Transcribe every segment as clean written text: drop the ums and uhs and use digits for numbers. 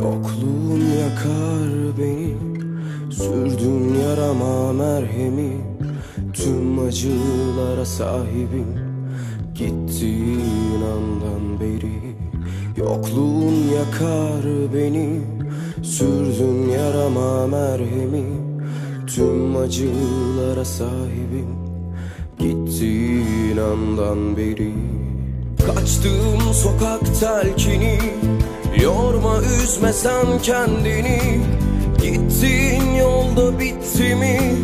Yokluğun yakar beni, sürdün yarama merhemi. Tüm acılara sahibim gittiğin andan beri. Yokluğun yakar beni, sürdün yarama merhemi. Tüm acılara sahibim gittiğin andan beri. Kaçtığım sokak telkini, yorma üzme sen kendini. Gittiğin yolda bitti mi?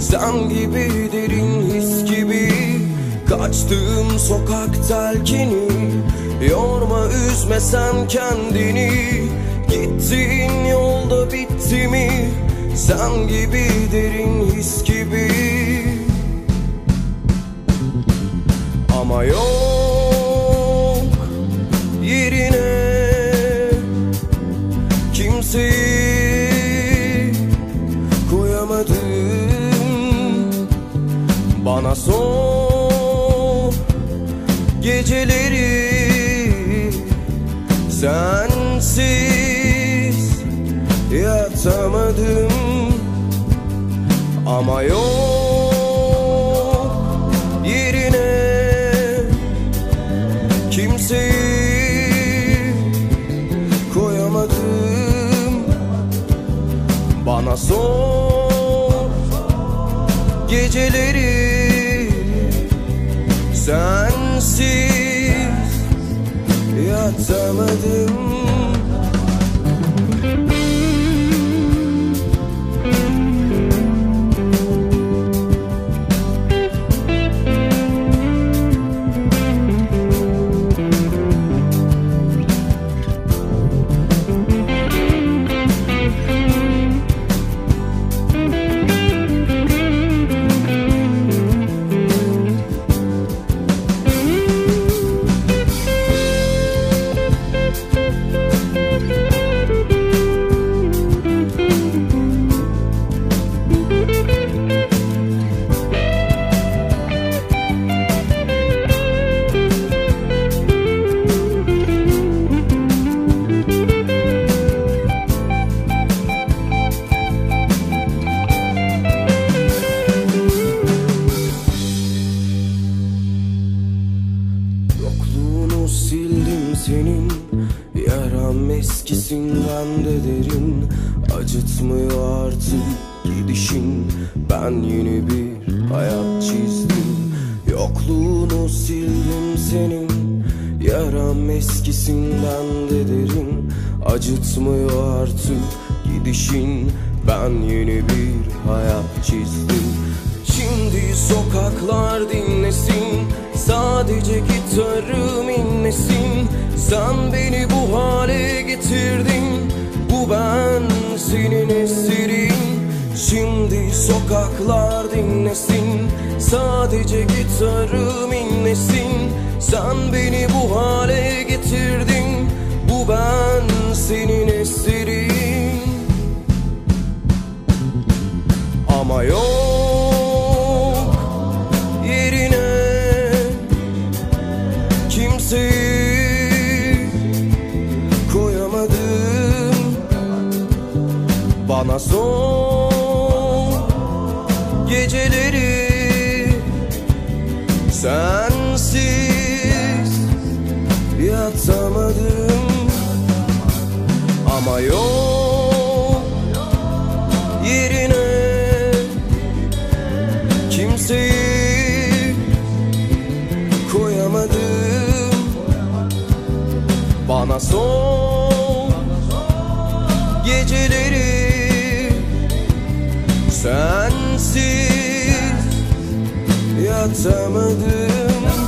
Sen gibi derin his gibi. Kaçtığım sokak telkini, yorma üzme sen kendini. Gittiğin yolda bitti mi? Sen gibi derin his gibi. Ama yok yerine kimseyi koyamadım. Bana son geceleri sensiz yatamadım. Ama yok yerine kimseyi koyamadım. Bana sor geceleri sensiz yatamadım. Eskisinden de derin, acıtmıyor artık dişin. Ben yeni bir hayat çizdim, yokluğunu sildim senin. Yaram eskisinden de derin, acıtmıyor artık gidişin. Ben yeni bir hayat çizdim. Şimdi sokaklar dinlesin, sadece gitarım inlesin. Sen beni bu hale getirdin, bu ben senin eserin. Şimdi sokaklar dinlesin, sadece gitarım inlesin. Sen beni bu hale getirdin, bu ben senin eserin. Ama yok yerine kimseyi koyamadım. Bana son geceleri sensiz yatamadım. Ama yok yerine kimseyi koyamadım. Bana son geceleri sensiz yatamadım.